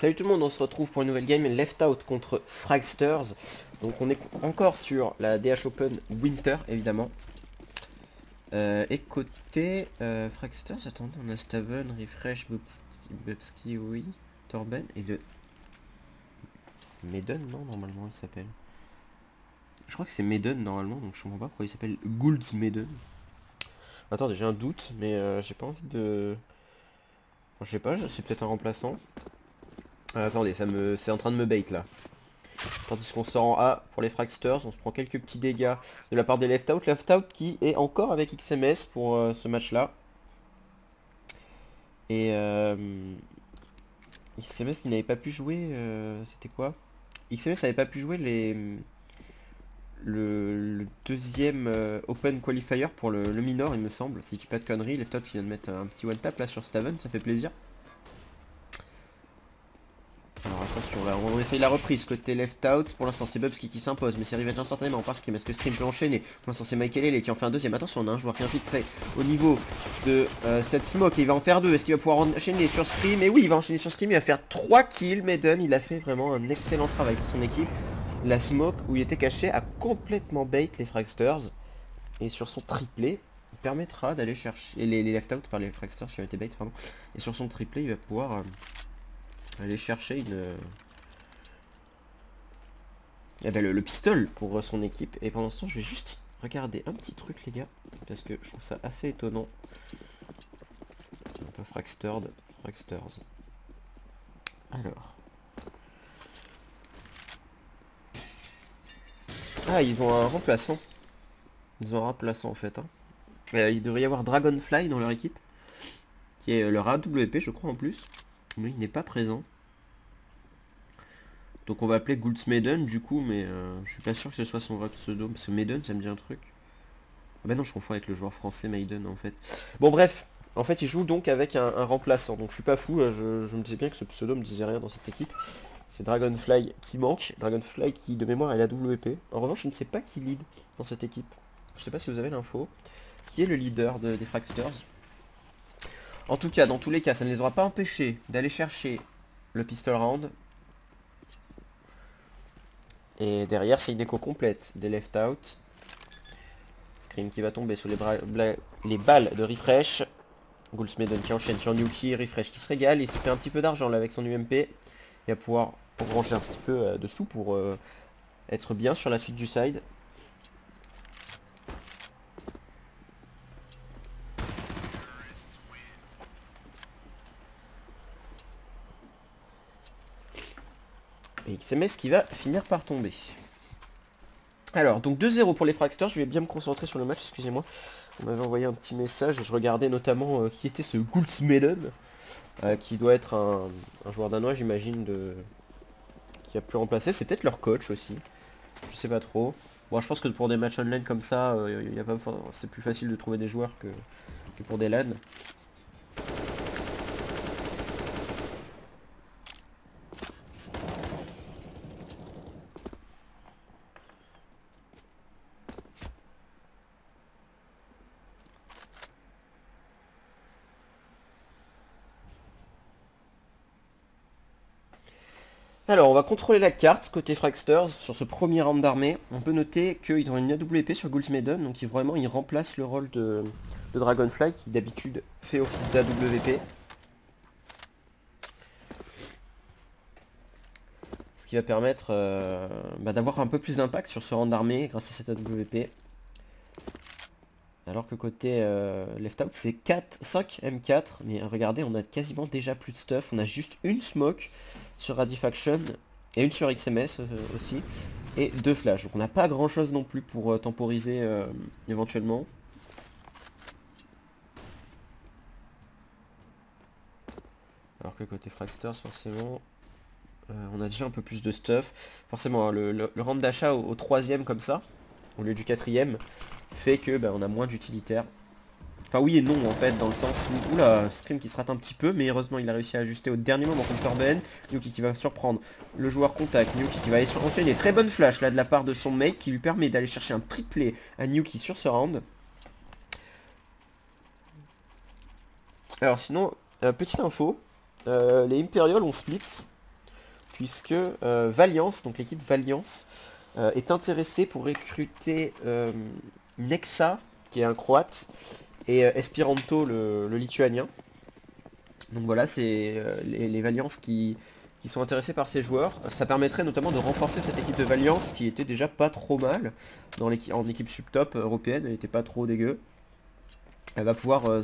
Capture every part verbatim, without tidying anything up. Salut tout le monde, on se retrouve pour une nouvelle game Left Out contre Fragsters. Donc on est encore sur la D H Open Winter évidemment. Euh, et côté euh, Fragsters, attendez, on a Staven, Refresh, Bubzkji, oui, Torben et le... Maiden, non, normalement il s'appelle. Je crois que c'est Maiden normalement, donc je comprends pas pourquoi il s'appelle Gulsmaden. Attendez, j'ai un doute, mais euh, j'ai pas envie de... Enfin, je sais pas, c'est peut-être un remplaçant. Ah, attendez, ça me... c'est en train de me bait là. Tandis qu'on sort en A pour les Fragsters, on se prend quelques petits dégâts de la part des Left Out. Left Out qui est encore avec X M S pour euh, ce match là. Et euh... X M S qui n'avait pas pu jouer, euh... c'était quoi? X M S n'avait pas pu jouer les... Le, le deuxième euh, Open Qualifier pour le, le minor il me semble, si tu pas de conneries. Left Out qui vient de mettre un petit one tap là sur Staven, ça fait plaisir. Alors attention là, on essaye la reprise côté Left Out. Pour l'instant c'est Bubzkji qui s'impose, mais c'est Revenge instantanément parce qu'il met ce que Scream peut enchaîner. Pour l'instant c'est Michael Haley qui en fait un deuxième. Attention, on a un joueur qui infiltre au niveau de euh, cette smoke et il va en faire deux. Est-ce qu'il va pouvoir enchaîner sur Scream? Et oui, il va enchaîner sur Scream, il va faire trois kills. Maiden, il a fait vraiment un excellent travail pour son équipe. La smoke où il était caché a complètement bait les Fragsters. Et sur son triplé, il permettra d'aller chercher... Les, les Left Out par les Fragsters qui ont été bait, pardon. Et sur son triplé, il va pouvoir euh, aller chercher une... Euh, eh ben le, le pistol pour euh, son équipe. Et pendant ce temps, je vais juste regarder un petit truc, les gars. Parce que je trouve ça assez étonnant. Un peu Fragstered. Fragsters. Alors... Ah, ils ont un remplaçant. Ils ont un remplaçant en fait. Hein. Euh, il devrait y avoir Dragonfly dans leur équipe. Qui est leur A W P je crois en plus. Mais il n'est pas présent. Donc on va appeler Gulsmaden du coup. Mais euh, je suis pas sûr que ce soit son vrai pseudo. Parce que Maiden ça me dit un truc. Ah bah non, je confonds avec le joueur français Maiden en fait. Bon bref. En fait il joue donc avec un, un remplaçant. Donc je suis pas fou. Je, je me disais bien que ce pseudo me disait rien dans cette équipe. C'est Dragonfly qui manque, Dragonfly qui de mémoire est la W P. En revanche je ne sais pas qui lead dans cette équipe. Je ne sais pas si vous avez l'info. Qui est le leader de, des Fragsters? En tout cas, dans tous les cas, ça ne les aura pas empêchés d'aller chercher le pistol round. Et derrière c'est une écho complète des Left Out. Scream qui va tomber sous les, bra les balles de Refresh. Gulsmaden qui enchaîne sur Nuke, Refresh qui se régale. Il se fait un petit peu d'argent là avec son U M P. Il va pouvoir ranger un petit peu de sous pour euh, être bien sur la suite du side. Et X M S qui va finir par tomber. Alors, donc deux zéro pour les Fragsters. Je vais bien me concentrer sur le match, excusez-moi. On m'avait envoyé un petit message et je regardais notamment euh, qui était ce Gulsmaden. Euh, qui doit être un, un joueur danois j'imagine de... qui a pu remplacer, c'est peut-être leur coach aussi, je sais pas trop. Bon, je pense que pour des matchs online comme ça, euh, y a pas... enfin, c'est plus facile de trouver des joueurs que, que pour des LAN. Alors on va contrôler la carte côté Fragsters sur ce premier round d'armée. On peut noter qu'ils ont une A W P sur Gulsmaden, donc ils, vraiment ils remplacent le rôle de, de Dragonfly qui d'habitude fait office d'A W P. Ce qui va permettre euh, bah, d'avoir un peu plus d'impact sur ce round d'armée grâce à cette A W P. Alors que côté euh, Left Out c'est cinq M quatre, mais regardez on a quasiment déjà plus de stuff, on a juste une smoke sur Radifaction et une sur X M S euh, aussi, et deux flashs, donc on n'a pas grand chose non plus pour euh, temporiser euh, éventuellement. Alors que côté Fragsters forcément euh, on a déjà un peu plus de stuff, forcément hein, le, le, le round d'achat au, au troisième comme ça au lieu du quatrième fait que bah, on a moins d'utilitaire. Enfin oui et non en fait, dans le sens où... Oula, Scream qui se rate un petit peu, mais heureusement il a réussi à ajuster au dernier moment contre Torben. Yuki qui va surprendre le joueur contact, Yuki qui va aller sur enchaîner. Très bonne flash là de la part de son mate qui lui permet d'aller chercher un triplé à Yuki sur ce round. Alors sinon, euh, petite info, euh, les Imperials ont split. puisque euh, Valiance, donc l'équipe Valiance, euh, est intéressée pour recruter euh, Nexa, qui est un croate, et euh, Esperanto, le, le lituanien. Donc voilà, c'est euh, les, les Valiance qui, qui sont intéressés par ces joueurs. Ça permettrait notamment de renforcer cette équipe de Valiance qui était déjà pas trop mal dans l'équipe, en équipe sub-top européenne, elle n'était pas trop dégueu. Elle va pouvoir euh,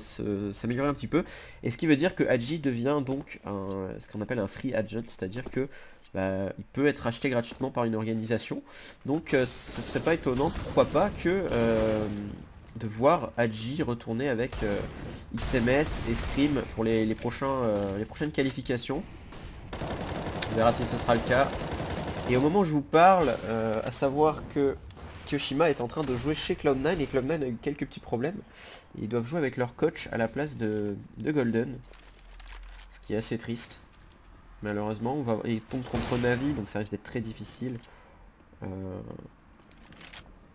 s'améliorer un petit peu. Et ce qui veut dire que Haji devient donc un, ce qu'on appelle un free agent, c'est-à-dire que bah, il peut être acheté gratuitement par une organisation. Donc euh, ce serait pas étonnant, pourquoi pas, que euh, de voir Haji retourner avec euh, X M S et Scream pour les, les, prochains, euh, les prochaines qualifications. On verra si ce sera le cas. Et au moment où je vous parle, euh, à savoir que Kiyoshima est en train de jouer chez Cloud neuf et Cloud neuf a eu quelques petits problèmes. Ils doivent jouer avec leur coach à la place de, de Golden, ce qui est assez triste. Malheureusement, on va, ils tombent contre Navi, donc ça risque d'être très difficile. Euh,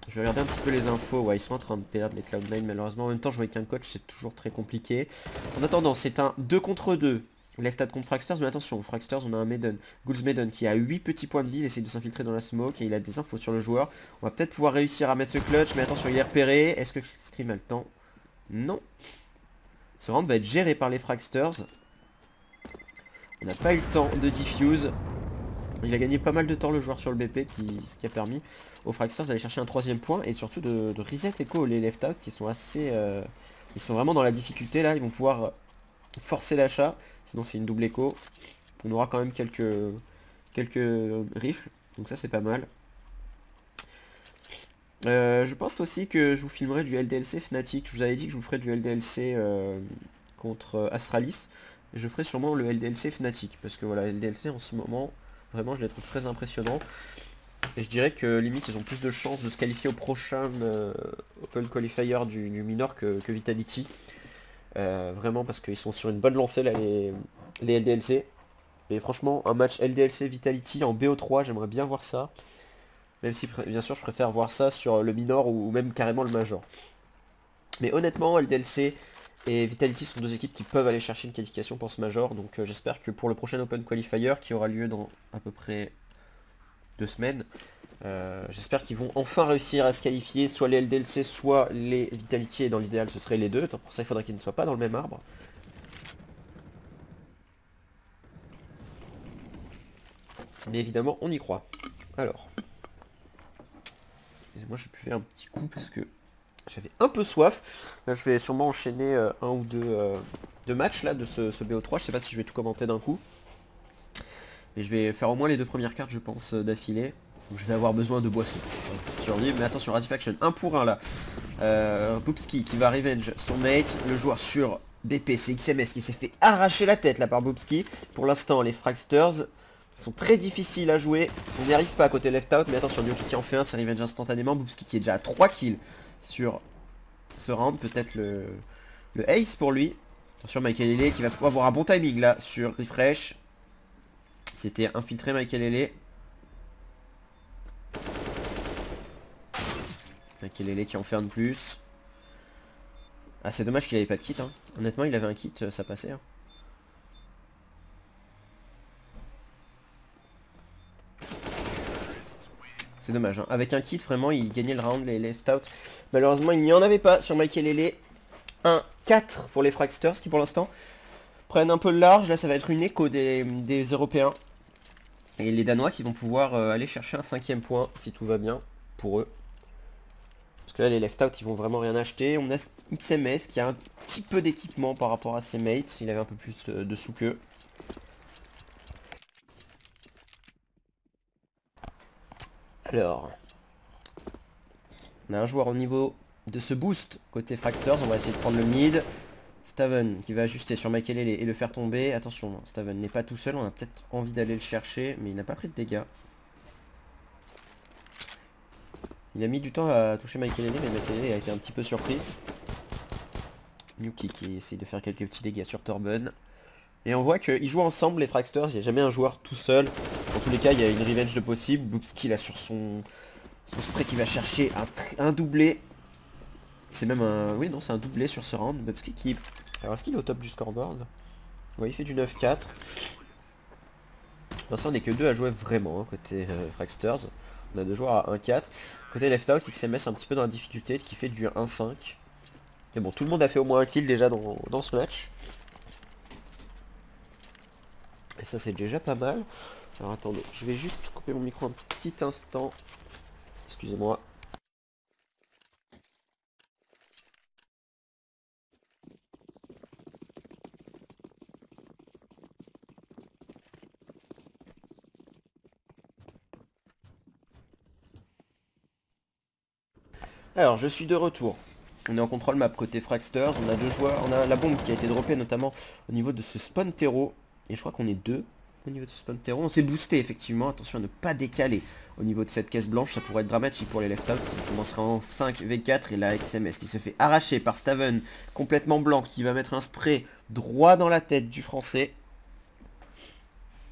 je vais regarder un petit peu les infos. Ouais, ils sont en train de perdre les Cloud neuf malheureusement. En même temps, jouer avec un coach, c'est toujours très compliqué. En attendant, c'est un deux contre deux. Left Out contre Fragsters, mais attention, Fragsters, on a un Maiden, Gulsmaden qui a huit petits points de vie, il essaie de s'infiltrer dans la smoke et il a des infos sur le joueur. On va peut-être pouvoir réussir à mettre ce clutch, mais attention, il est repéré. Est-ce que Scream a le temps? Non. Ce round va être géré par les Fragsters. On n'a pas eu le temps de diffuse. Il a gagné pas mal de temps le joueur sur le B P, qui, ce qui a permis aux Fragsters d'aller chercher un troisième point et surtout de, de reset écho les Left Out qui sont assez... Euh, ils sont vraiment dans la difficulté là, ils vont pouvoir... forcer l'achat, sinon c'est une double écho. On aura quand même quelques quelques rifles, donc ça c'est pas mal. Euh, je pense aussi que je vous filmerai du L D L C Fnatic. Je vous avais dit que je vous ferai du L D L C euh, contre Astralis. Et je ferai sûrement le L D L C Fnatic, parce que voilà, L D L C en ce moment, vraiment je les trouve très impressionnants. Et je dirais que limite ils ont plus de chances de se qualifier au prochain euh, Open Qualifier du, du minor que, que Vitality. Euh, vraiment parce qu'ils sont sur une bonne lancée là les, les L D L C. Et franchement un match L D L C Vitality en B O trois, j'aimerais bien voir ça. Même si bien sûr je préfère voir ça sur le minor ou même carrément le major. Mais honnêtement L D L C et Vitality sont deux équipes qui peuvent aller chercher une qualification pour ce major. Donc euh, j'espère que pour le prochain Open Qualifier qui aura lieu dans à peu près deux semaines, Euh, j'espère qu'ils vont enfin réussir à se qualifier, soit les L D L C, soit les Vitality, et dans l'idéal ce serait les deux. Donc pour ça il faudrait qu'ils ne soient pas dans le même arbre. Mais évidemment on y croit. Alors, excusez-moi, je buvais un petit coup parce que j'avais un peu soif. Là je vais sûrement enchaîner euh, un ou deux, euh, deux matchs là de ce, ce B O trois. Je sais pas si je vais tout commenter d'un coup, mais je vais faire au moins les deux premières cartes je pense d'affilée. Donc je vais avoir besoin de boissons pour survivre. Mais attention, Radifaction, un pour un là. Euh, Bubzkji qui va revenge son mate. Le joueur sur B P, c'est X M S qui s'est fait arracher la tête là par Bubzkji. Pour l'instant, les Fragsters sont très difficiles à jouer. On n'y arrive pas à côté Left Out. Mais attention, Yuki qui en fait un, c'est revenge instantanément. Bubzkji qui est déjà à trois kills sur ce round. Peut-être le, le ace pour lui. Attention, Michael Haley qui va pouvoir avoir un bon timing là sur Refresh. C'était infiltré Michael Haley. Michael Haley qui en fait un de plus. Ah c'est dommage qu'il avait pas de kit hein. Honnêtement il avait un kit, ça passait hein. C'est dommage hein. Avec un kit vraiment il gagnait le round les Left Out. Malheureusement il n'y en avait pas sur Michael Haley. Un quatre pour les Fragsters qui pour l'instant prennent un peu le large. Là ça va être une écho des, des Européens et les Danois qui vont pouvoir euh, aller chercher un cinquième point si tout va bien pour eux. Parce que là les Left Out ils vont vraiment rien acheter. On a X M S qui a un petit peu d'équipement par rapport à ses mates. Il avait un peu plus de sous qu'eux. Alors, on a un joueur au niveau de ce boost côté Fragsters. On va essayer de prendre le mid. Staven qui va ajuster sur Michael Haley et le faire tomber. Attention, Staven n'est pas tout seul. On a peut-être envie d'aller le chercher, mais il n'a pas pris de dégâts. Il a mis du temps à toucher Michael Haley, mais Michael Haley a été un petit peu surpris. Nuke qui essaye de faire quelques petits dégâts sur Torben. Et on voit qu'ils jouent ensemble les Fragsters, il n'y a jamais un joueur tout seul. Dans tous les cas, il y a une revenge de possible. Bubzkji là sur son, son spray qui va chercher un, un doublé. C'est même un... Oui non, c'est un doublé sur ce round. Bubzkji qui... Alors est-ce qu'il est au top du scoreboard? Ouais, il fait du neuf quatre. Pour l'instant on n'est que deux à jouer vraiment hein, côté euh, Fragsters. On a deux joueurs à un quatre. Côté Left Out, X M S un petit peu dans la difficulté qui fait du un cinq. Mais bon, tout le monde a fait au moins un kill déjà dans, dans ce match. Et ça c'est déjà pas mal. Alors attendez, je vais juste couper mon micro un petit instant. Excusez-moi. Alors je suis de retour. On est en contrôle map côté Fragsters, on a deux joueurs, on a la bombe qui a été droppée notamment au niveau de ce spawn terreau. Et je crois qu'on est deux au niveau de ce spawn terreau. On s'est boosté effectivement, attention à ne pas décaler au niveau de cette caisse blanche, ça pourrait être dramatique pour les Left Out. On commencera en cinq contre quatre et la X M S qui se fait arracher par Staven, complètement blanc, qui va mettre un spray droit dans la tête du français.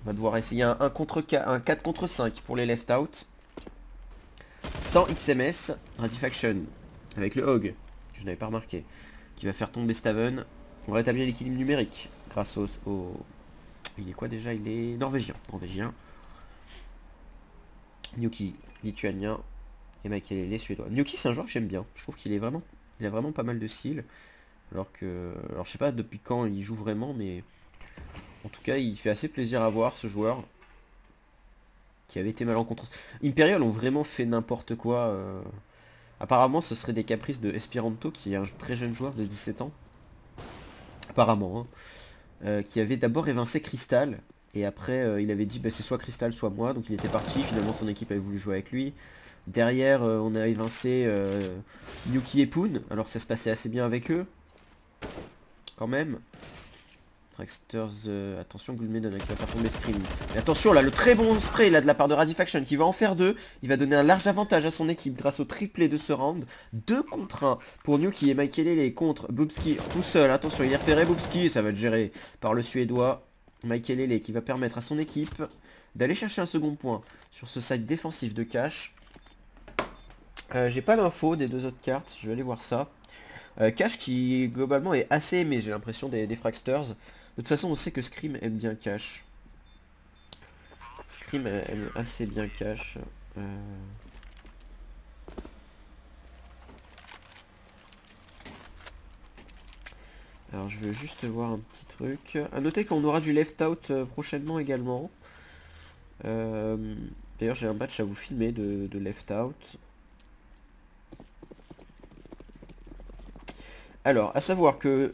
On va devoir essayer un, un, contre quatre, un quatre contre cinq pour les Left Out. Sans X M S, Radifaction, avec le Hog, que je n'avais pas remarqué, qui va faire tomber Staven. On va rétablir l'équilibre numérique grâce au, au... Il est quoi déjà? Il est norvégien. Norvégien. Yuki, lituanien. Et Michael Haley, suédois. Yuki, c'est un joueur que j'aime bien. Je trouve qu'il est vraiment... Il a vraiment pas mal de skill. Alors que... Alors je sais pas depuis quand il joue vraiment, mais... En tout cas, il fait assez plaisir à voir ce joueur. Qui avait été malencontreuse. Imperials ont vraiment fait n'importe quoi. Euh... Apparemment, ce serait des caprices de Esperanto, qui est un très jeune joueur de dix-sept ans. Apparemment. Hein. Euh, qui avait d'abord évincé Crystal. Et après, euh, il avait dit, bah, c'est soit Crystal, soit moi. Donc il était parti. Finalement, son équipe avait voulu jouer avec lui. Derrière, euh, on a évincé euh, Nuke et Poon. Alors ça se passait assez bien avec eux. Quand même. Fragsters, euh, attention Gulsmaden qui va faire tomber Scream. Mais attention là, le très bon spray là de la part de Radifaction qui va en faire deux. Il va donner un large avantage à son équipe grâce au triplé de ce round. deux contre un pour Nuke et Michael Haley contre Bubzkji tout seul. Attention, il est repéré Bubzkji, ça va être géré par le Suédois. Michael Haley qui va permettre à son équipe d'aller chercher un second point sur ce side défensif de Cache. Euh, J'ai pas l'info des deux autres cartes, je vais aller voir ça. Euh, Cache qui globalement est assez aimé, j'ai l'impression, des, des Fragsters. De toute façon, on sait que Scream aime bien Cache. Scream aime assez bien Cache. Euh... Alors, je veux juste voir un petit truc. À noter qu'on aura du Left Out prochainement également. Euh... D'ailleurs, j'ai un match à vous filmer de, de Left Out. Alors, à savoir que...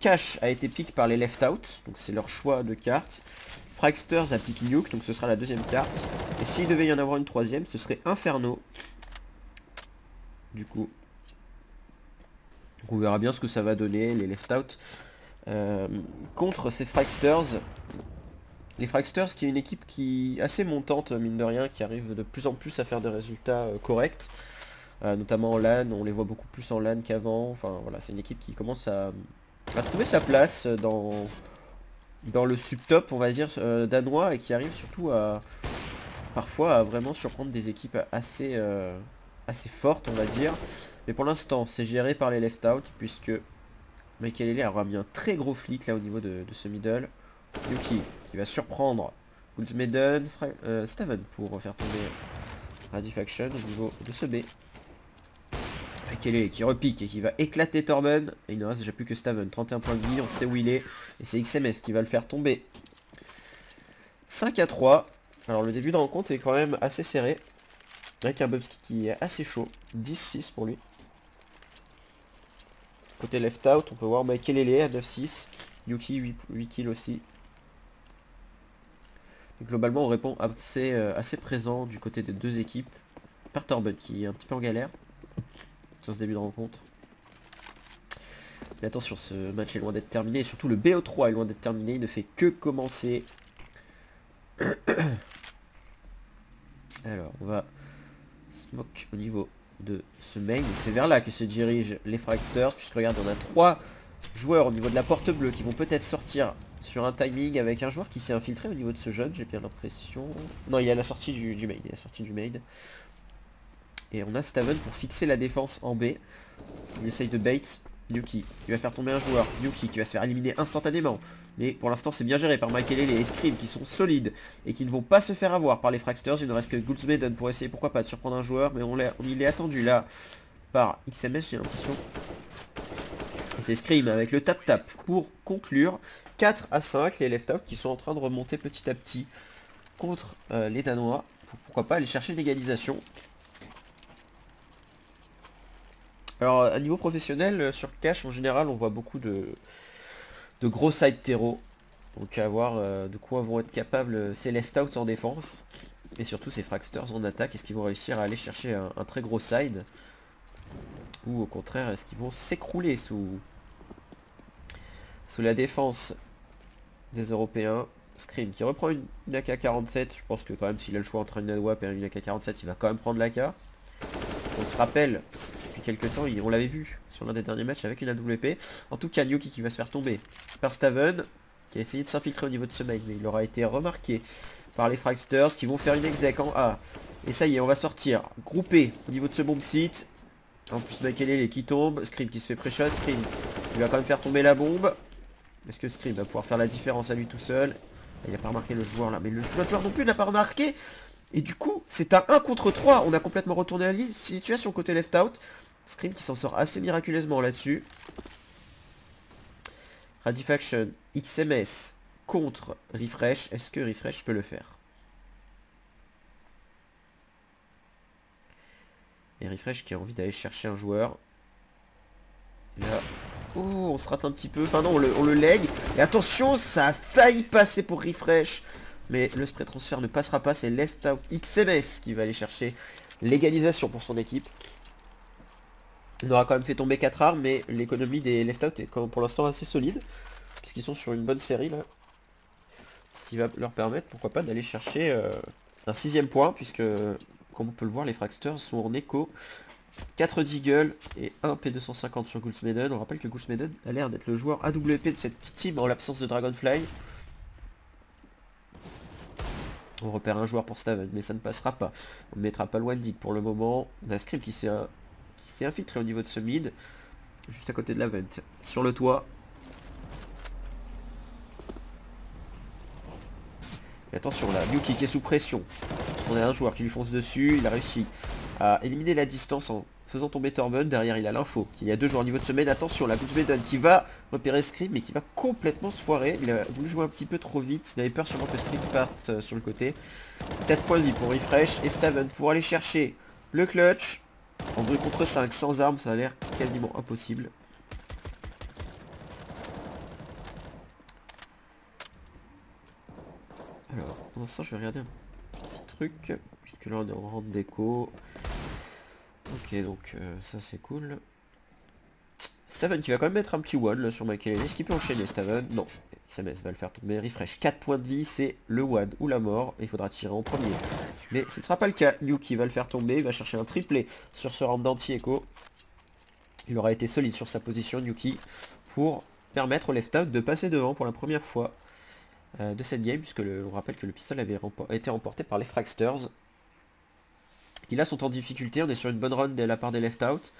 Cache a été pick par les Left Out, donc c'est leur choix de carte. Fragsters a pick Nuke, donc ce sera la deuxième carte. Et s'il devait y en avoir une troisième, ce serait Inferno. Du coup. Donc on verra bien ce que ça va donner, les Left Out. Euh, contre ces Fragsters. Les Fragsters qui est une équipe qui est assez montante, mine de rien, qui arrive de plus en plus à faire des résultats euh, corrects. Euh, notamment en LAN, on les voit beaucoup plus en LAN qu'avant. Enfin voilà, c'est une équipe qui commence à... a trouvé sa place dans, dans le sub-top, on va dire, euh, danois, et qui arrive surtout à parfois à vraiment surprendre des équipes assez, euh, assez fortes, on va dire. Mais pour l'instant, c'est géré par les Left Out, puisque Michael Haley aura mis un très gros flic là au niveau de, de ce middle. Yuki, qui va surprendre Gulsmaden, euh, Staven pour faire tomber Radifaction au niveau de ce B. Kelly qui repique et qui va éclater Torben. Et il ne reste déjà plus que Staven, trente et un points de vie, on sait où il est. Et c'est X M S qui va le faire tomber. Cinq à trois. Alors le début de rencontre est quand même assez serré, avec un Bubzkji qui est assez chaud. Dix six pour lui. Côté Left Out, on peut voir Michael Haley à neuf six, Yuki huit kills aussi. Et globalement on répond assez, assez présent du côté des deux équipes, par Torben qui est un petit peu en galère sur ce début de rencontre. Mais attention, ce match est loin d'être terminé. Et surtout le B O trois est loin d'être terminé. Il ne fait que commencer. Alors on va smoke au niveau de ce main. Et c'est vers là que se dirigent les Fragsters. Puisque regarde, on a trois joueurs au niveau de la porte bleue qui vont peut-être sortir sur un timing, avec un joueur qui s'est infiltré au niveau de ce jeune, j'ai bien l'impression. Non, il y a la sortie du, du maid. Il y a la sortie du maid. Et on a Staven pour fixer la défense en B. Il essaye de bait. Yuki, il va faire tomber un joueur, Yuki qui va se faire éliminer instantanément. Mais pour l'instant c'est bien géré par Michael Haley et Scream qui sont solides et qui ne vont pas se faire avoir par les Fragsters. Il ne reste que Gulsmaden pour essayer pourquoi pas de surprendre un joueur. Mais on, on il est attendu là par X M S, j'ai l'impression. Et c'est Scream avec le tap-tap pour conclure. Quatre à cinq, les Left Out qui sont en train de remonter petit à petit contre euh, les Danois pour pourquoi pas aller chercher l'égalisation. Alors à niveau professionnel, sur Cache en général on voit beaucoup de, de gros side terreaux. Donc à voir euh, de quoi vont être capables ces Left Out en défense. Et surtout ces Fragsters en attaque. Est-ce qu'ils vont réussir à aller chercher un, un très gros side? Ou au contraire est-ce qu'ils vont s'écrouler sous, sous la défense des Européens? Scream qui reprend une, une A K quarante-sept. Je pense que quand même s'il a le choix entre une A W A P et une A K quarante-sept il va quand même prendre l'A K. On se rappelle quelques temps, on l'avait vu sur l'un des derniers matchs avec une A W P. En tout cas, Nuke qui va se faire tomber par Staven, qui a essayé de s'infiltrer au niveau de ce mail, mais il aura été remarqué par les Fragsters qui vont faire une exec en A. Et ça y est, on va sortir groupé au niveau de ce bomb site. En plus, Michael Haley qui tombe, Scream qui se fait pré-shot, Scream il va quand même faire tomber la bombe. Est-ce que Scream va pouvoir faire la différence à lui tout seul? Il n'a pas remarqué le joueur là, mais le joueur non plus n'a pas remarqué. Et du coup, c'est un un contre trois. On a complètement retourné la situation côté Left Out. Scream qui s'en sort assez miraculeusement là-dessus. Radifaction, X M S contre Refresh. Est-ce que Refresh peut le faire? Et Refresh qui a envie d'aller chercher un joueur. Là... Oh, on se rate un petit peu. Enfin non, on le, on le lag. Et attention, ça a failli passer pour Refresh. Mais le spray transfert ne passera pas. C'est Left Out X M S qui va aller chercher l'égalisation pour son équipe. On aura quand même fait tomber quatre armes, mais l'économie des Left Out est quand même pour l'instant assez solide. Puisqu'ils sont sur une bonne série là. Ce qui va leur permettre, pourquoi pas, d'aller chercher euh, un sixième point. Puisque, comme on peut le voir, les Fragsters sont en écho. quatre Deagle et un P deux cent cinquante sur Gulsmaden. On rappelle que Gulsmaden a l'air d'être le joueur A W P de cette team en l'absence de Dragonfly. On repère un joueur pour Staven, mais ça ne passera pas. On ne mettra pas le One Dig pour le moment. On a Script qui s'est... C'est infiltré au niveau de ce mid, juste à côté de la vente, sur le toit. Et attention là, Nuke qui est sous pression, parce qu'on a un joueur qui lui fonce dessus, il a réussi à éliminer la distance en faisant tomber Torben. Derrière il a l'info, il y a deux joueurs au niveau de ce mid. Attention la Gulsmaden qui va repérer Scream, mais qui va complètement se foirer. Il a voulu jouer un petit peu trop vite, il avait peur sûrement que Scream parte sur le côté. quatre points de vie pour Refresh et Staven pour aller chercher le clutch. En deux contre cinq, sans armes, ça a l'air quasiment impossible. Alors, dans ce sens, je vais regarder un petit truc, puisque là on est en rente d'écho. Ok, donc euh, ça c'est cool. Staven qui va quand même mettre un petit one là, sur Michael Haley. Est-ce qu'il peut enchaîner Staven? Non, X M S va le faire tomber. Refresh, quatre points de vie, c'est le one ou la mort. Et il faudra tirer en premier. Mais ce ne sera pas le cas. Yuki va le faire tomber, il va chercher un triplé sur ce round d'anti-echo. Il aura été solide sur sa position, Yuki, pour permettre au Left Out de passer devant pour la première fois euh, de cette game. Puisque le, on rappelle que le pistol avait rempo été remporté par les Fragsters. Qui là sont en difficulté, on est sur une bonne run de la part des Left Out.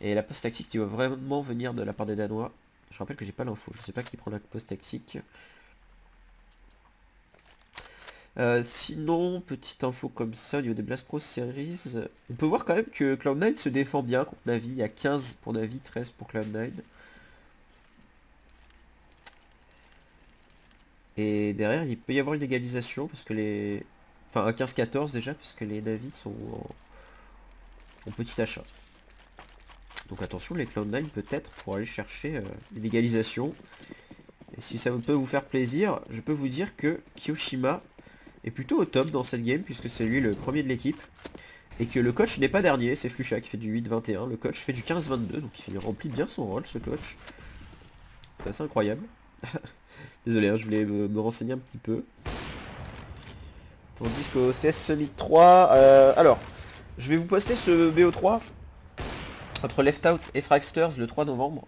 Et la poste tactique qui va vraiment venir de la part des Danois. Je rappelle que j'ai pas l'info, je sais pas qui prend la poste tactique. Euh, sinon, petite info comme ça au niveau des Blast Pro Series. On peut voir quand même que Cloud neuf se défend bien contre Navi. Il y a quinze pour Navi, treize pour Cloud neuf. Et derrière, il peut y avoir une égalisation parce que les... Enfin, un quinze quatorze déjà, parce que les Navi sont en, en petit achat. Donc attention les Cloud neuf peut-être pour aller chercher euh, une égalisation. Et si ça peut vous faire plaisir, je peux vous dire que Kiyoshima est plutôt au top dans cette game puisque c'est lui le premier de l'équipe. Et que le coach n'est pas dernier, c'est Flusha qui fait du huit vingt et un, le coach fait du quinze vingt-deux, donc il remplit bien son rôle ce coach. C'est assez incroyable. Désolé, hein, je voulais me, me renseigner un petit peu. Tandis qu'au C S Summit trois, euh, alors, je vais vous poster ce B O trois. Entre Left Out et Fragsters le trois novembre.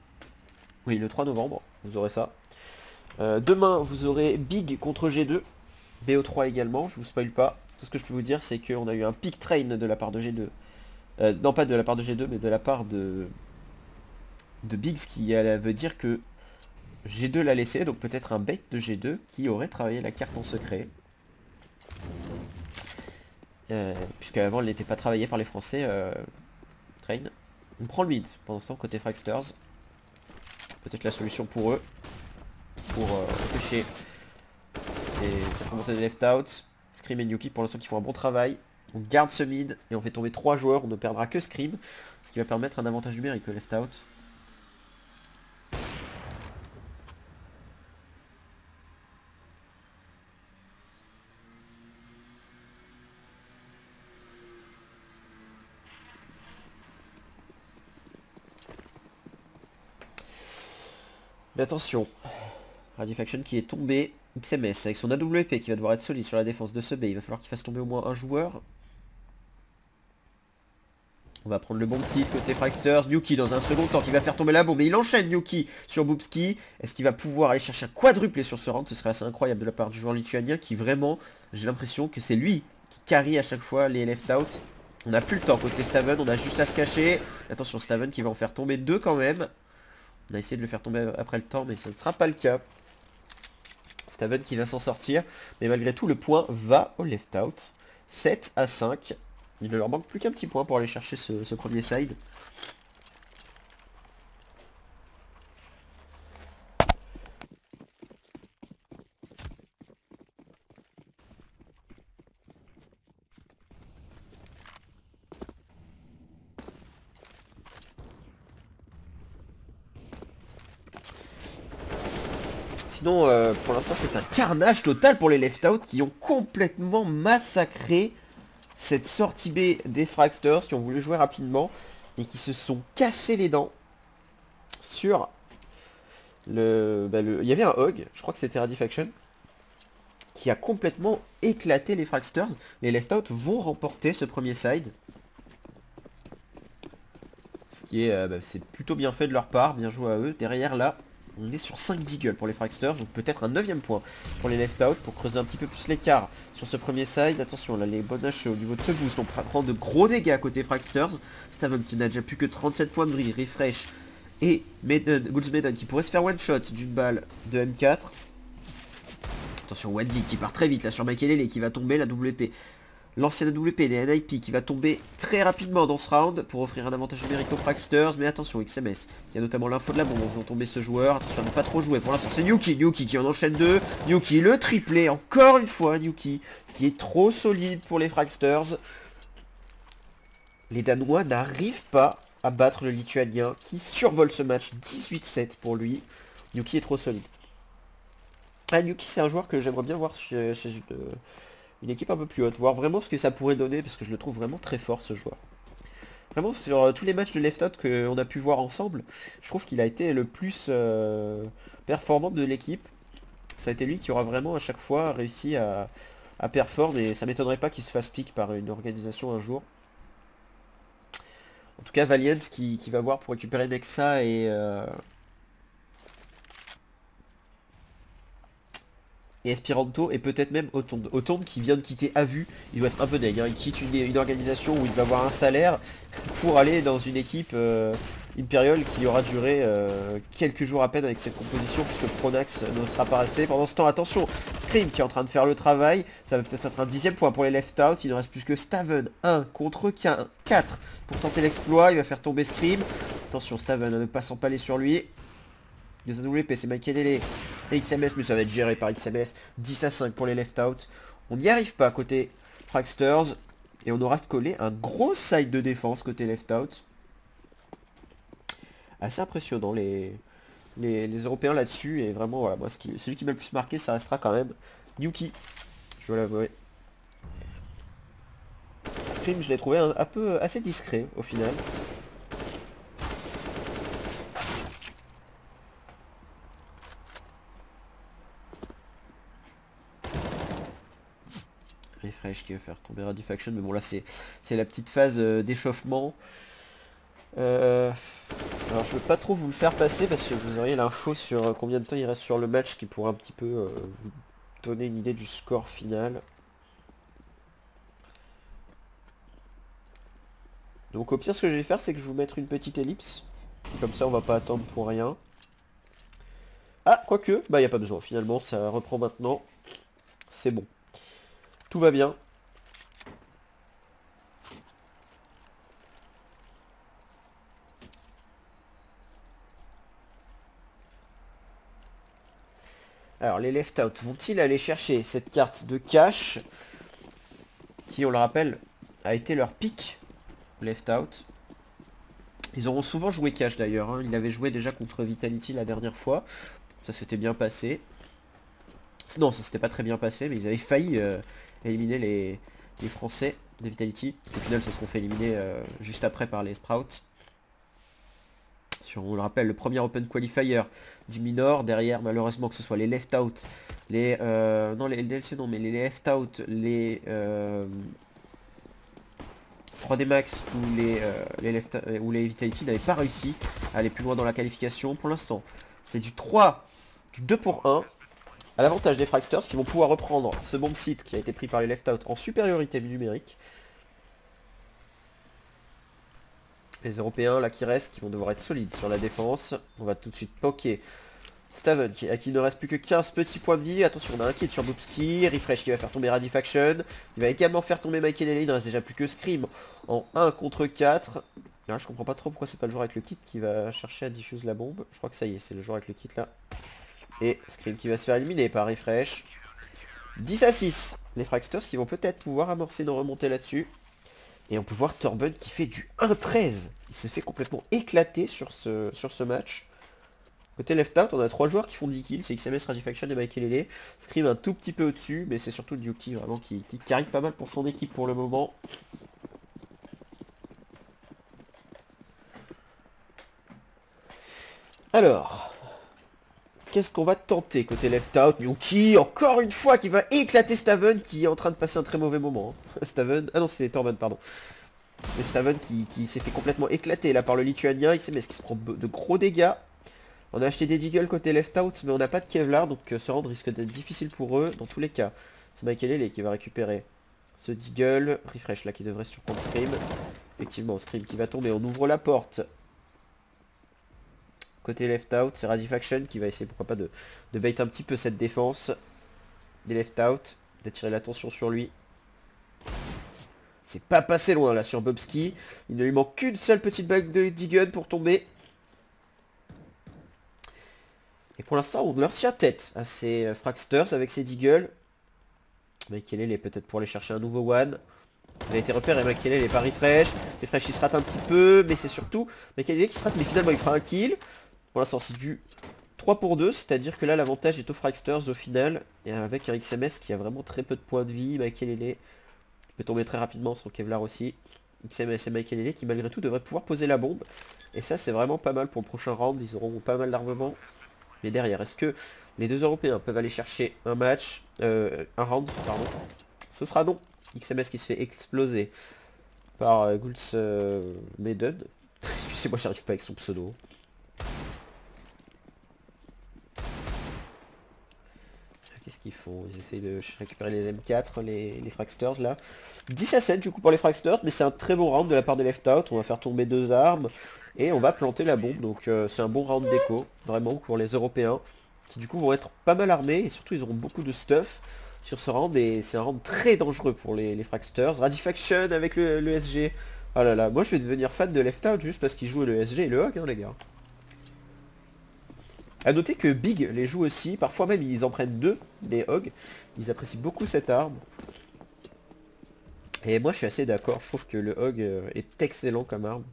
Oui, le trois novembre, vous aurez ça. Euh, demain, vous aurez Big contre G deux. B O trois également, je vous spoil pas. Tout ce que je peux vous dire, c'est qu'on a eu un pick train de la part de G deux. Euh, non, pas de la part de G deux, mais de la part de, de Big, ce qui veut dire que G deux l'a laissé, donc peut-être un bait de G deux qui aurait travaillé la carte en secret. Euh, Puisqu'avant elle n'était pas travaillée par les Français. Euh, Train. On prend le mid pendant ce temps côté Fragsters. Peut-être la solution pour eux. Pour euh, empêcher cette remontée de Left Out. Scream et Nuke pour l'instant qui font un bon travail. On garde ce mid et on fait tomber trois joueurs. On ne perdra que Scream. Ce qui va permettre un avantage numérique au Left Out. Mais attention, Radifaction qui est tombé, X M S avec son A W P qui va devoir être solide sur la défense de ce B, il va falloir qu'il fasse tomber au moins un joueur. On va prendre le bomb site côté Fragsters, Yuki dans un second temps qui va faire tomber la bombe, mais il enchaîne Yuki sur Bubzkji. Est-ce qu'il va pouvoir aller chercher un quadruplé sur ce round? Ce serait assez incroyable de la part du joueur lituanien qui vraiment, j'ai l'impression que c'est lui qui carry à chaque fois les Left Out. On n'a plus le temps côté Staven, on a juste à se cacher. Attention Staven qui va en faire tomber deux quand même. On a essayé de le faire tomber après le temps, mais ça ne sera pas le cas. Staven qui va s'en sortir. Mais malgré tout, le point va au Left Out. sept à cinq. Il ne leur manque plus qu'un petit point pour aller chercher ce, ce premier side. Sinon, euh, pour l'instant, c'est un carnage total pour les Left Out qui ont complètement massacré cette sortie B des Fragsters qui ont voulu jouer rapidement et qui se sont cassés les dents sur le... Bah le... Il y avait un hog, je crois que c'était Radifaction, qui a complètement éclaté les Fragsters. Les Left Out vont remporter ce premier side. Ce qui est, euh, bah, c'est plutôt bien fait de leur part, bien joué à eux. Derrière là... On est sur cinq deagles pour les Fragsters, donc peut-être un neuvième point pour les Left Out pour creuser un petit peu plus l'écart sur ce premier side. Attention, là les bonnes haches au niveau de ce boost, on prend de gros dégâts côté Fragsters. Staven qui n'a déjà plus que trente-sept points de vrille, Refresh et Gulsmaden qui pourrait se faire one shot d'une balle de M quatre. Attention, Waddy qui part très vite là sur Michael Haley qui va tomber, la W P. L'ancienne A W P des N I P qui va tomber très rapidement dans ce round pour offrir un avantage numérique aux Fragsters. Mais attention, X M S, il y a notamment l'info de la bombe, on va tomber ce joueur. Attention à ne pas trop jouer pour l'instant, c'est Nuke, Nuke qui en enchaîne deux. Nuke, le triplé, encore une fois Nuke qui est trop solide pour les Fragsters. Les Danois n'arrivent pas à battre le Lituanien qui survole ce match dix-huit sept pour lui. Nuke est trop solide. Ah, Nuke c'est un joueur que j'aimerais bien voir chez, chez une... une équipe un peu plus haute, voir vraiment ce que ça pourrait donner, parce que je le trouve vraiment très fort ce joueur. Vraiment sur euh, tous les matchs de Left Out qu'on a pu voir ensemble, je trouve qu'il a été le plus euh, performant de l'équipe. Ça a été lui qui aura vraiment à chaque fois réussi à, à performer, et ça m'étonnerait pas qu'il se fasse pique par une organisation un jour. En tout cas Valiance qui, qui va voir pour récupérer Nexa et... Euh, et Esperanto et peut-être même Otonde. Otonde qui vient de quitter Avu, il doit être un peu dingue, hein. Il quitte une, une organisation où il va avoir un salaire pour aller dans une équipe euh, Imperial qui aura duré euh, quelques jours à peine avec cette composition puisque Pronax ne sera pas resté. Pendant ce temps, attention, Scream qui est en train de faire le travail, ça va peut-être être un dixième point pour les Left Out, il ne reste plus que Staven, un contre quatre pour tenter l'exploit, il va faire tomber Scream. Attention Staven à ne pas s'empaler sur lui. Les A W P, c'est Michael Haley et X M S, mais ça va être géré par X M S. dix à cinq pour les Left Out. On n'y arrive pas côté Fragsters. Et on aura de coller un gros side de défense côté Left Out. Assez impressionnant les, les, les Européens là-dessus. Et vraiment, voilà, moi, ce qui, celui qui m'a le plus marqué, ça restera quand même Yuki. Je dois l'avouer. Scream, je l'ai trouvé un, un peu assez discret au final. Refresh qui va faire tomber Radifaction, mais bon là c'est la petite phase euh, d'échauffement. Euh, alors je veux pas trop vous le faire passer parce que vous auriez l'info sur combien de temps il reste sur le match qui pourra un petit peu euh, vous donner une idée du score final. Donc au pire ce que je vais faire c'est que je vais vous mettre une petite ellipse Comme ça on va pas attendre pour rien. Ah, quoique, bah il n'y a pas besoin finalement, ça reprend maintenant. C'est bon. Tout va bien. Alors les Left Out vont-ils aller chercher cette carte de Cache qui, on le rappelle, a été leur pick Left Out. Ils auront souvent joué Cache d'ailleurs, hein. Ils l'avaient joué déjà contre Vitality la dernière fois. Ça s'était bien passé. Non, ça s'était pas très bien passé, mais ils avaient failli euh, éliminer les, les Français de Vitality. Au final, se seront fait éliminer euh, juste après par les Sprouts. Sur, on le rappelle, le premier Open Qualifier du Minor. Derrière, malheureusement, que ce soit les Left Out, les... Euh, non, les L D L C, non, mais les Left Out, les... Euh, trois D Max ou les, euh, les, left, euh, ou les Vitality n'avaient pas réussi à aller plus loin dans la qualification pour l'instant. C'est du trois, du deux pour un. À l'avantage des Fragsters qui vont pouvoir reprendre ce bon site qui a été pris par les Left Out en supériorité numérique. Les Européens là qui restent, qui vont devoir être solides sur la défense. On va tout de suite poker Staven qui, à qui il ne reste plus que quinze petits points de vie. Attention, on a un kill sur Bubzkji. Refresh qui va faire tomber Radifaction. Il va également faire tomber Michael Haley. Il ne reste déjà plus que Scream en un contre quatre. Là, je comprends pas trop pourquoi c'est pas le joueur avec le kit qui va chercher à diffuse la bombe. Je crois que ça y est, c'est le joueur avec le kit là. Et Scream qui va se faire éliminer par Refresh. dix à six. Les Fragsters qui vont peut-être pouvoir amorcer une remontée là-dessus. Et on peut voir Torben qui fait du un treize. Il s'est fait complètement éclater sur ce, sur ce match. Côté Left Out, on a trois joueurs qui font dix kills. C'est X M S, Radifaction et Michael Haley. Scream un tout petit peu au-dessus, mais c'est surtout Yuki vraiment qui, qui carry pas mal pour son équipe pour le moment. Alors... qu'est-ce qu'on va tenter côté Left Out? Yuki, encore une fois, qui va éclater Staven, qui est en train de passer un très mauvais moment. Staven, ah non, c'est Torben, pardon. Mais Staven qui, qui s'est fait complètement éclater là par le Lituanien. X M S qui se prend de gros dégâts. On a acheté des deagles côté Left Out, mais on n'a pas de Kevlar, donc euh, se rendre risque d'être difficile pour eux dans tous les cas. C'est Michael Haley qui va récupérer ce deagle. Refresh là qui devrait surprendre Scream. Effectivement, Scream qui va tomber, on ouvre la porte. Côté Left Out, c'est Radifaction qui va essayer, pourquoi pas, de, de bait un petit peu cette défense des Left Out, d'attirer l'attention sur lui. C'est pas passé loin là sur Bobski. Il ne lui manque qu'une seule petite bague de D-Gun pour tomber. Et pour l'instant, on leur tient tête à ces Fragsters avec ses D-Gun. Michael Haley est peut-être pour aller chercher un nouveau one. Il a été repéré, Michael Haley est pas Refresh. Refresh il se rate un petit peu, mais c'est surtout Michael Haley qui se rate, mais finalement il fera un kill. Pour l'instant c'est du trois pour deux, c'est-à-dire que là l'avantage est aux Fragsters au final. Et avec un X M S qui a vraiment très peu de points de vie, Michael Haley peut tomber très rapidement sur Kevlar aussi. X M S et Michael Haley qui malgré tout devraient pouvoir poser la bombe. Et ça c'est vraiment pas mal pour le prochain round, ils auront pas mal d'armement. Mais derrière, est-ce que les deux Européens peuvent aller chercher un match, euh, un round, pardon? Ce sera non. X M S qui se fait exploser par euh, Gulsmaden. Euh, Excusez-moi, j'arrive pas avec son pseudo. Qu'est-ce qu'ils font? Ils essayent de récupérer les M quatre, les, les Fragsters là. dix à sept du coup pour les Fragsters, mais c'est un très bon round de la part de Left Out. On va faire tomber deux armes et on va planter la bombe. Donc euh, c'est un bon round d'écho, vraiment, pour les Européens, qui du coup vont être pas mal armés et surtout ils auront beaucoup de stuff sur ce round, et c'est un round très dangereux pour les, les Fragsters. Radifaction avec le, le S G. Oh là là, moi je vais devenir fan de Left Out juste parce qu'ils jouent le S G et le Hog, hein, les gars. A noter que Big les joue aussi, parfois même ils en prennent deux, des Hog. Ils apprécient beaucoup cette arme. Et moi je suis assez d'accord, je trouve que le Hog est excellent comme arme.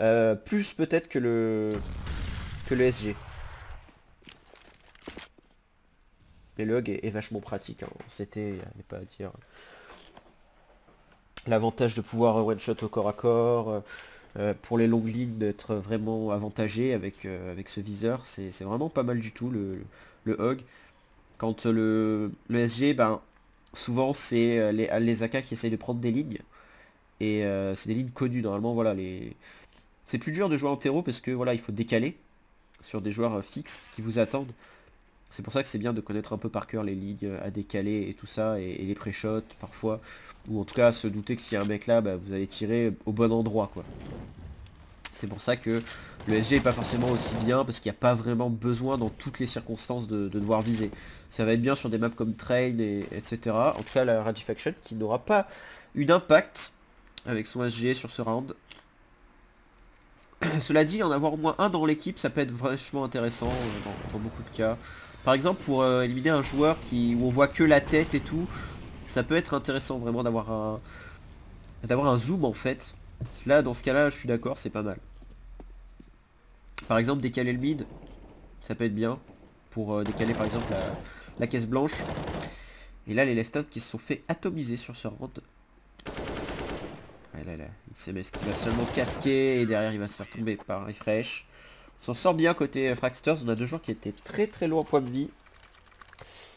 Euh, plus peut-être que le, que le S G. Et le Hog est, est vachement pratique, hein. C'était, il n'y avait pas à dire. L'avantage de pouvoir one-shot au corps à corps, euh, pour les longues lignes d'être vraiment avantagé avec, euh, avec ce viseur, c'est vraiment pas mal du tout le, le Hog. Quand le, le S G, ben, souvent c'est les, les A K qui essayent de prendre des lignes, et euh, c'est des lignes connues normalement, voilà. Les... C'est plus dur de jouer en terreau parce que voilà, il faut décaler sur des joueurs fixes qui vous attendent. C'est pour ça que c'est bien de connaître un peu par cœur les lignes à décaler et tout ça, et, et les pré-shots parfois, ou en tout cas se douter que s'il y a un mec là, bah, vous allez tirer au bon endroit, quoi. C'est pour ça que le S G n'est pas forcément aussi bien parce qu'il n'y a pas vraiment besoin dans toutes les circonstances de, de devoir viser. Ça va être bien sur des maps comme Train, et, etc. En tout cas la Radifaction qui n'aura pas eu d'impact avec son S G sur ce round. Cela dit, en avoir au moins un dans l'équipe, ça peut être vachement intéressant euh, dans, dans beaucoup de cas. Par exemple, pour euh, éliminer un joueur qui, où on voit que la tête et tout, ça peut être intéressant vraiment d'avoir un, d'avoir un zoom en fait. Là, dans ce cas-là, je suis d'accord, c'est pas mal. Par exemple, décaler le mid, ça peut être bien pour euh, décaler par exemple la, la caisse blanche. Et là, les left out qui se sont fait atomiser sur ce round. Ah là là, X M S qui va seulement casquer et derrière il va se faire tomber par Refresh. On s'en sort bien côté Fragsters, on a deux joueurs qui étaient très très loin en point de vie.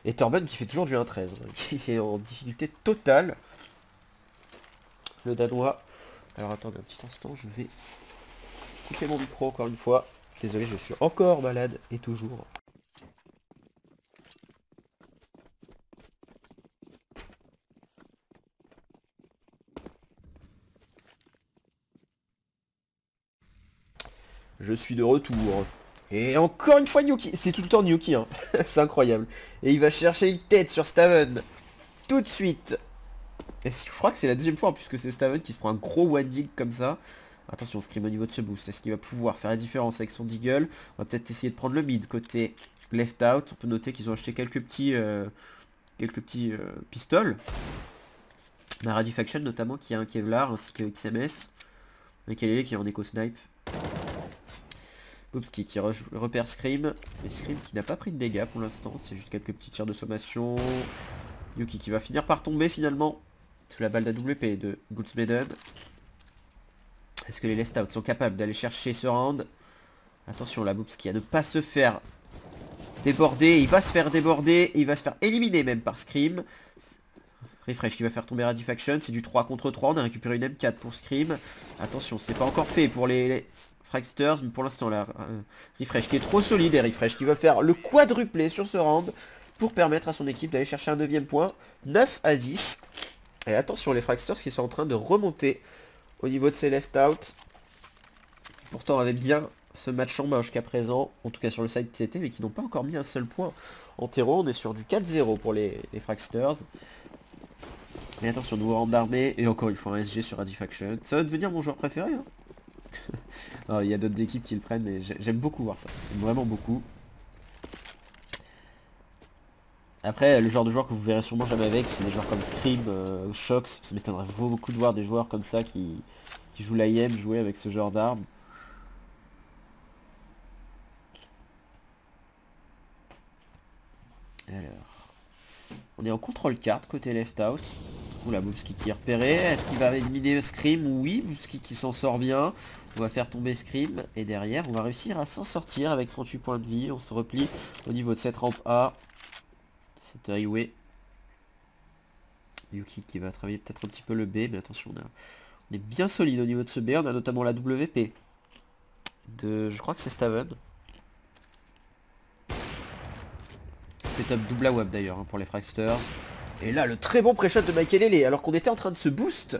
Et Torben qui fait toujours du un treize, qui est en difficulté totale. Le Danois. Alors attendez un petit instant, je vais couper mon micro encore une fois. Désolé, je suis encore malade et toujours. Je suis de retour. Et encore une fois Yuki. C'est tout le temps Yuki hein. C'est incroyable. Et il va chercher une tête sur Staven. Tout de suite. Et je crois que c'est la deuxième fois en plus que c'est Staven qui se prend un gros one dig comme ça. Attention, Scream au niveau de ce boost. Est-ce qu'il va pouvoir faire la différence avec son deagle? On va peut-être essayer de prendre le mid côté left out. On peut noter qu'ils ont acheté quelques petits euh, quelques petits euh, pistoles. La Radifaction notamment qui a un Kevlar ainsi que X M S. Michael Haley qui est en éco snipe. Bubzkji qui re repère Scream, mais Scream qui n'a pas pris de dégâts pour l'instant, c'est juste quelques petits tirs de sommation. Yuki qui va finir par tomber finalement, sous la balle d'A W P de Gulsmaden. Est-ce que les left out sont capables d'aller chercher ce round? Attention là, Bubzkji à ne pas se faire déborder, il va se faire déborder, il va se faire éliminer même par Scream. Refresh qui va faire tomber Radifaction, c'est du trois contre trois, on a récupéré une M quatre pour Scream. Attention, c'est pas encore fait pour les... les... Fragsters, mais pour l'instant là, euh, Refresh qui est trop solide et Refresh qui va faire le quadruplé sur ce round pour permettre à son équipe d'aller chercher un neuvième point, neuf à dix. Et attention les Fragsters qui sont en train de remonter au niveau de ces left out. Pourtant avaient bien ce match en main jusqu'à présent, en tout cas sur le side T T, mais qui n'ont pas encore mis un seul point en terreau. On est sur du quatre zéro pour les, les Fragsters. Mais attention, nouveau round d'armée et encore une fois un S G sur Radifaction. Ça va devenir mon joueur préféré hein. Il y a d'autres équipes qui le prennent, mais j'aime beaucoup voir ça, vraiment beaucoup. Après, le genre de joueur que vous verrez sûrement jamais avec, c'est des joueurs comme Scream, euh, Shox. Ça m'étonnerait beaucoup de voir des joueurs comme ça qui, qui jouent l'I M, jouer avec ce genre d'armes. Alors, on est en contrôle carte côté left out. Oula, Bubzkji qui est repéré, est-ce qu'il va éliminer Scream? Oui, Bubzkji qui s'en sort bien. On va faire tomber Scream et derrière on va réussir à s'en sortir avec trente-huit points de vie. On se replie au niveau de cette rampe A, cette highway. Yuki qui va travailler peut-être un petit peu le B, mais attention, on, a... on est bien solide au niveau de ce B. On a notamment la W P de, je crois que c'est Staven. C'est top double à web d'ailleurs hein, pour les Fragsters. Et là le très bon pré-shot de Michael Haley alors qu'on était en train de se boost.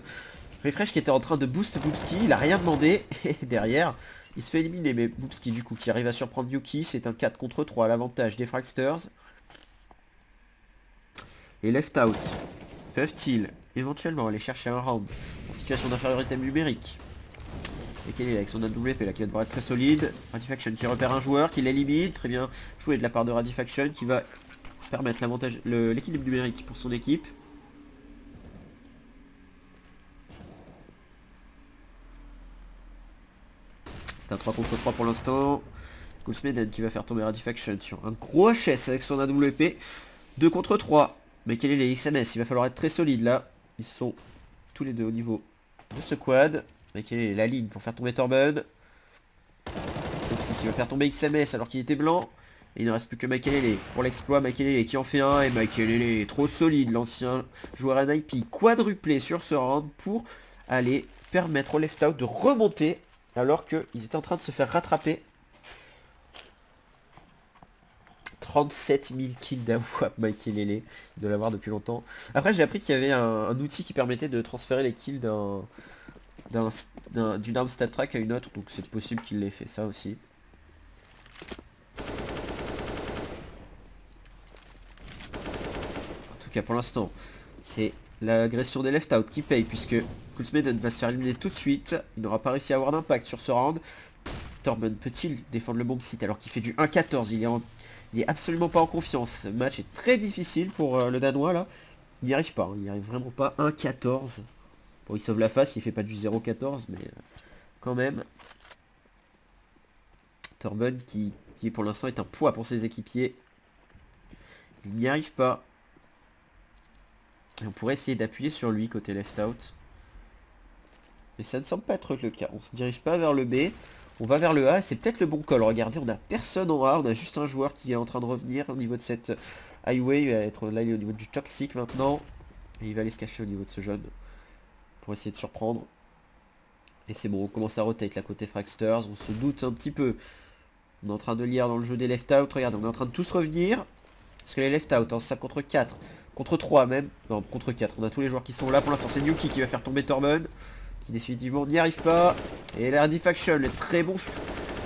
Refresh qui était en train de boost Bubzkji, il a rien demandé. Et derrière, il se fait éliminer. Mais Bubzkji du coup qui arrive à surprendre Yuki, c'est un quatre contre trois, l'avantage des Fragsters. Les left out peuvent-ils éventuellement aller chercher un round en situation d'infériorité numérique? Michael Haley avec son A W P là qui va devoir être très solide. Radifaction qui repère un joueur, qui l'élimine. Très bien joué de la part de Radifaction qui va permettre l'avantage, l'équilibre numérique pour son équipe. C'est un trois contre trois pour l'instant. Gulsmaden qui va faire tomber Radifaction sur un gros H S avec son A W P. deux contre trois. Mais quel est les X M S? Il va falloir être très solide là. Ils sont tous les deux au niveau de ce quad. Mais quelle est la ligne pour faire tomber Torben? C'est aussi qui va faire tomber X M S alors qu'il était blanc. Et il ne reste plus que Michael Haley pour l'exploit. Michael Haley qui en fait un. Et Michael Haley est trop solide. L'ancien joueur N I P quadruplé sur ce round pour aller permettre au left out de remonter. Alors qu'ils étaient en train de se faire rattraper. trente-sept mille kills d'A W A P Michael Haley. Il doit l'avoir depuis longtemps. Après j'ai appris qu'il y avait un, un outil qui permettait de transférer les kills d'un d'une arme stat track à une autre, donc c'est possible qu'il l'ait fait ça aussi. En tout cas pour l'instant c'est l'agression des Left Out qui paye, puisque Gulsmaden va se faire éliminer tout de suite. Il n'aura pas réussi à avoir d'impact sur ce round. Torben peut-il défendre le bomb site alors qu'il fait du un quatorze? Il est en... il est absolument pas en confiance. Ce match est très difficile pour euh, le Danois là. Il n'y arrive pas, hein. Il n'y arrive vraiment pas. un quatorze. Bon, il sauve la face, il fait pas du zéro quatorze, mais euh, quand même. Torben qui, qui pour l'instant est un poids pour ses équipiers. Il n'y arrive pas. Et on pourrait essayer d'appuyer sur lui côté Left Out. Mais ça ne semble pas être le cas. On se dirige pas vers le B. On va vers le A, c'est peut-être le bon call. Regardez, on n'a personne en A, on a juste un joueur qui est en train de revenir au niveau de cette highway. Il va être là, il est au niveau du toxic maintenant. Et il va aller se cacher au niveau de ce jeune pour essayer de surprendre. Et c'est bon, on commence à rotate là côté Fragsters. On se doute un petit peu. On est en train de lire dans le jeu des Left Out. Regardez, on est en train de tous revenir. Parce que les Left Out en cinq contre quatre, contre trois même. Non, contre quatre, on a tous les joueurs qui sont là. Pour l'instant, c'est Yuki qui va faire tomber Torben, qui définitivement n'y arrive pas. Et la Radifaction, le très bon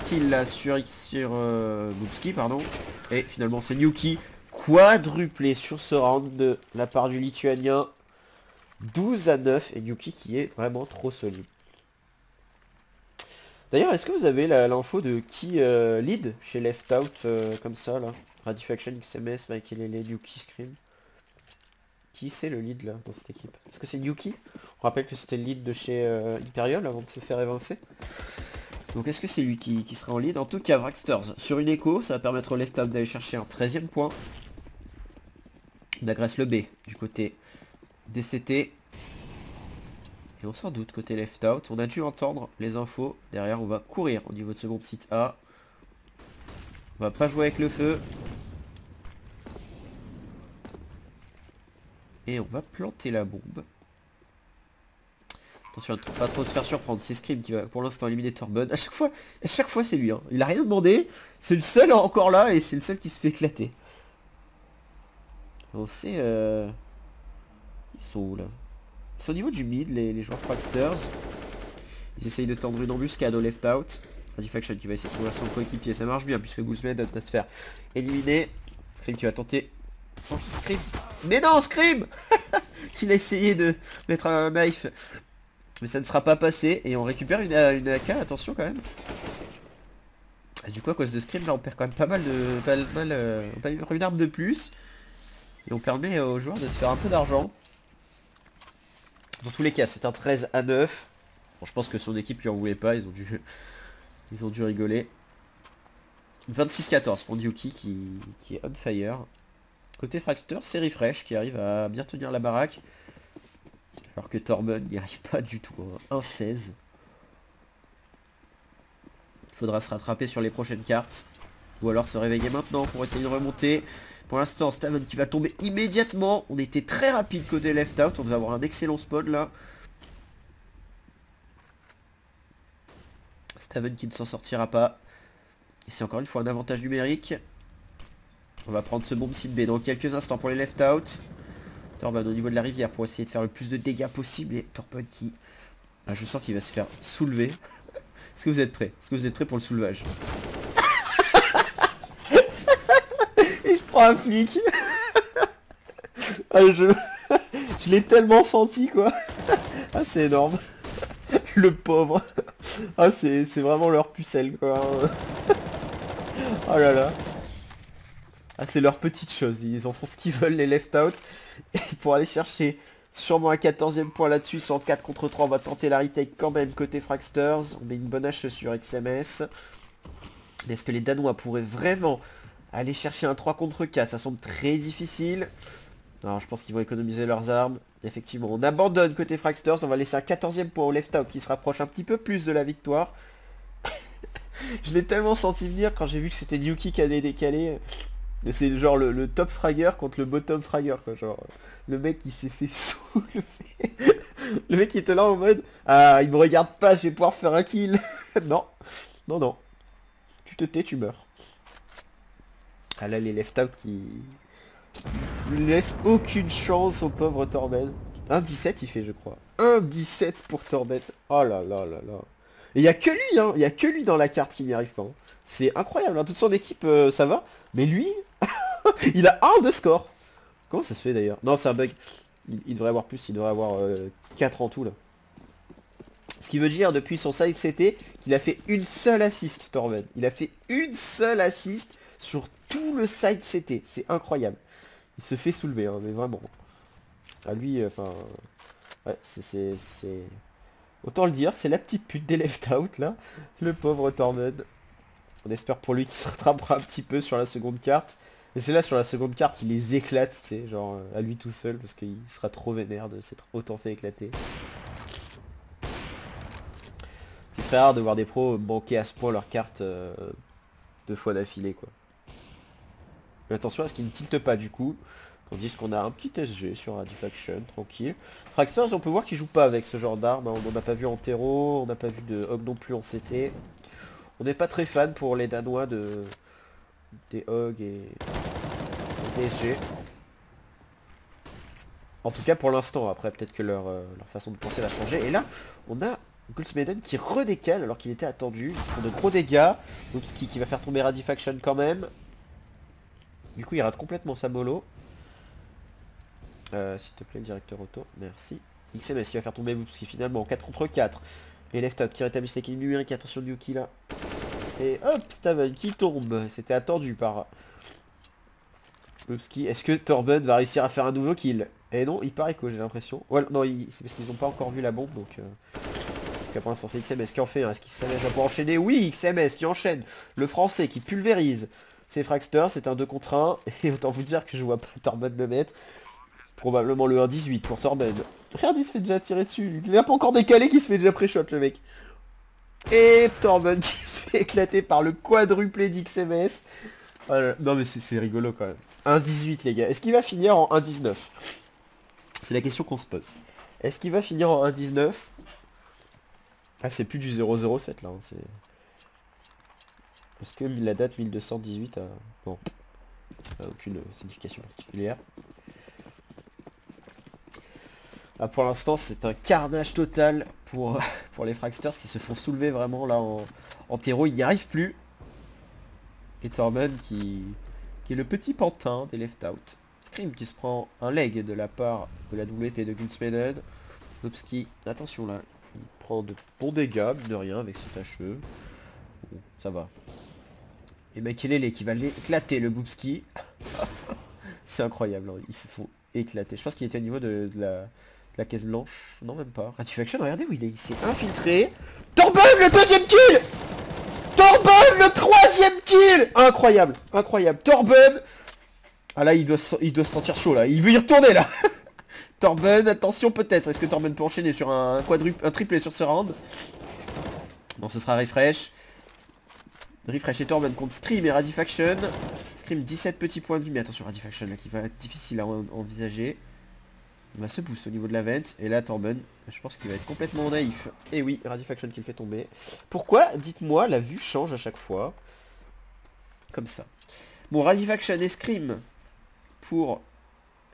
kill là sur, sur euh, Bubzkji, pardon. Et finalement c'est Nuke quadruplé sur ce round de la part du Lituanien. douze à neuf, et Nuke qui est vraiment trop solide. D'ailleurs, est-ce que vous avez l'info de qui euh, lead chez Left Out euh, comme ça là? Radifaction, X M S, Michael Haley, Nuke, Scream. Qui c'est le lead là dans cette équipe? Est-ce que c'est Yuki? On rappelle que c'était le lead de chez euh, Imperial avant de se faire évincer. Donc est-ce que c'est lui qui, qui sera en lead? En tout cas, Fragsters sur une écho, ça va permettre au Left Out d'aller chercher un treizième point. On agresse le B du côté des C T. Et on s'en doute côté Left Out. On a dû entendre les infos. Derrière, on va courir au niveau de ce bon site A. On va pas jouer avec le feu. Et on va planter la bombe. Attention à ne pas trop se faire surprendre. C'est Scream qui va pour l'instant éliminer Torben. A chaque fois, à chaque fois c'est lui. Hein. Il n'a rien demandé. C'est le seul encore là et c'est le seul qui se fait éclater. On sait... Euh... Ils sont où là? Ils sont au niveau du mid, les, les joueurs Fragsters. Ils essayent de tendre une embuscade au Left Out. Radifaction qui va essayer de trouver son coéquipier. Ça marche bien puisque Gulsmaden va se faire éliminer. Scream qui va tenter... Oh, Scream. Mais non, Scream. Il a essayé de mettre un knife, mais ça ne sera pas passé. Et on récupère une, une A K, attention quand même. Et du coup à cause de Scream, là on perd quand même pas mal de... Pas mal, euh, on perd une arme de plus. Et on permet aux joueurs de se faire un peu d'argent. Dans tous les cas, c'est un treize à neuf. Bon, je pense que son équipe lui en voulait pas, ils ont dû, ils ont dû rigoler. vingt-six à quatorze pour Yuki qui, qui est on fire. Côté Fragster, c'est Refresh qui arrive à bien tenir la baraque. Alors que Torben n'y arrive pas du tout. Hein. un seize. Il faudra se rattraper sur les prochaines cartes. Ou alors se réveiller maintenant pour essayer de remonter. Pour l'instant, Staven qui va tomber immédiatement. On était très rapide côté Left Out. On devait avoir un excellent spawn là. Staven qui ne s'en sortira pas. Et c'est encore une fois un avantage numérique. On va prendre ce bomb site B dans quelques instants pour les Left Out. Torben au niveau de la rivière pour essayer de faire le plus de dégâts possible. Et Torben qui... Ah, je sens qu'il va se faire soulever. Est-ce que vous êtes prêts? Est-ce que vous êtes prêts pour le soulevage? Il se prend un flic. Ah, je je l'ai tellement senti quoi. Ah, c'est énorme. Le pauvre. Ah, c'est vraiment leur pucelle quoi. Oh là là. Ah, c'est leur petite chose, ils en font ce qu'ils veulent les Left Out. Et pour aller chercher sûrement un quatorzième point là-dessus, c'est en quatre contre trois, on va tenter la retake quand même côté Fragsters. On met une bonne hache sur X M S. Mais est-ce que les Danois pourraient vraiment aller chercher un trois contre quatre? Ça semble très difficile. Alors je pense qu'ils vont économiser leurs armes. Effectivement, on abandonne côté Fragsters, on va laisser un quatorzième point au Left Out qui se rapproche un petit peu plus de la victoire. Je l'ai tellement senti venir quand j'ai vu que c'était Nuke qui allait décaler. C'est genre le, le top fragger contre le bottom fragger quoi, genre le mec qui s'est fait soulever. Le mec qui était là en mode ah il me regarde pas, je vais pouvoir faire un kill. Non, non, non. Tu te tais, tu meurs. Ah là les Left Out qui ne laissent aucune chance au pauvre Torben. un dix-sept il fait je crois. un dix-sept pour Torben. Oh là là là là. Et il n'y a que lui, hein. Il n'y a que lui dans la carte qui n'y arrive pas. Hein. C'est incroyable, hein. Toute son équipe euh, ça va. Mais lui, il a un de score. Comment ça se fait d'ailleurs? Non c'est un bug. Il, il devrait avoir plus, il devrait avoir euh, quatre en tout là. Ce qui veut dire depuis son side C T qu'il a fait une seule assist Torben. Il a fait une seule assist sur tout le side C T. C'est incroyable. Il se fait soulever, hein, mais vraiment. À lui, enfin... Euh, ouais, c'est... Autant le dire, c'est la petite pute des Left Out, là. Le pauvre Torben. On espère pour lui qu'il se rattrapera un petit peu sur la seconde carte. Et c'est là, sur la seconde carte, il les éclate, tu sais, genre, euh, à lui tout seul, parce qu'il sera trop vénère de s'être autant fait éclater. C'est très rare de voir des pros banquer à ce point leur carte euh, deux fois d'affilée, quoi. Mais attention à ce qu'ils ne tiltent pas, du coup. Tandis qu'on a un petit S G sur Radifaction, tranquille. Fragsters, on peut voir qu'il joue pas avec ce genre d'armes. On n'en a pas vu en terreau, on n'a pas vu de Hog non plus en C T. On n'est pas très fan pour les Danois de des Hog et... et des S G. En tout cas pour l'instant, après peut-être que leur, euh, leur façon de penser va changer. Et là, on a Gulsmaden qui redécale alors qu'il était attendu. Il prend de gros dégâts. Bubzkji qui va faire tomber Radifaction quand même. Du coup il rate complètement sa mollo. Euh, s'il te plaît le directeur auto, merci. X M S qui va faire tomber Bubzkji finalement en quatre contre quatre. Et Left Out qui rétablit ses kills numériques, attention de Yuki là. Et hop, Staven qui tombe. C'était attendu par Bubzkji. Est-ce que Torben va réussir à faire un nouveau kill? Et non, il paraît que j'ai l'impression. Ouais, non, il... c'est parce qu'ils n'ont pas encore vu la bombe donc... Euh... donc pour l'instant c'est X M S qui en fait, hein. Est-ce qu'il s'amène à pouvoir enchaîner? Oui, X M S qui enchaîne. Le français qui pulvérise. C'est Fragster, c'est un deux contre un. Et autant vous dire que je vois pas Torben le mettre. Probablement le un dix-huit pour Torben. Regarde, il se fait déjà tirer dessus. Il n'a pas encore décalé qu'il se fait déjà pré-shot le mec. Et Torben qui se fait éclater par le quadruplé d'X M S. Euh, non mais c'est rigolo quand même. un dix-huit les gars. Est-ce qu'il va finir en un dix-neuf? C'est la question qu'on se pose. Est-ce qu'il va finir en un dix-neuf? Ah c'est plus du zéro zéro sept là. Hein. Est-ce que la date mille deux cent dix-huit a... Bon. A aucune signification particulière. Ah, pour l'instant c'est un carnage total pour, pour les Fragsters qui se font soulever vraiment là en, en terreau, ils n'y arrivent plus. Et Torben qui, qui est le petit pantin des Left Out. Scream qui se prend un leg de la part de la W T de Gulsmaden. Bubzkji, attention là, il prend de bons dégâts, de rien avec cet H E. Bon, ça va. Et Michael Haley qui va l'éclater le Bubzkji. C'est incroyable, hein. Ils se font éclater. Je pense qu'il était au niveau de, de la... La caisse blanche, non même pas. Radifaction, regardez où il est, il s'est infiltré. Torben le deuxième kill. Torben le troisième kill. Incroyable, incroyable. Torben. Ah là il doit, il doit se sentir chaud là, il veut y retourner là. Torben, attention peut-être. Est-ce que Torben peut enchaîner sur un quadruple, un triplé sur ce round? Non, ce sera Refresh. Refresh et Torben contre Scream et Radifaction. Scream dix-sept petits points de vie, mais attention Radifaction là qui va être difficile à en envisager. On va se boost au niveau de la vente. Et là Torben, je pense qu'il va être complètement naïf. Et oui, Radifaction qui le fait tomber. Pourquoi, dites-moi, la vue change à chaque fois? Comme ça. Bon, Radifaction et Scream pour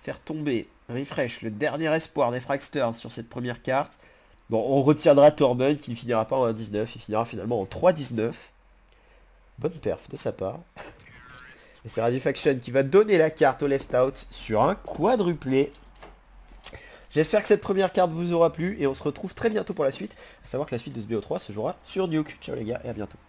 faire tomber Refresh, le dernier espoir des Fragsters sur cette première carte. Bon, on retiendra Torben qui ne finira pas en un dix-neuf. Il finira finalement en trois dix-neuf. Bonne perf de sa part. Et c'est Radifaction qui va donner la carte au Left Out sur un quadruplé. J'espère que cette première carte vous aura plu et on se retrouve très bientôt pour la suite. A savoir que la suite de ce B O trois se jouera sur Nuke. Ciao les gars et à bientôt.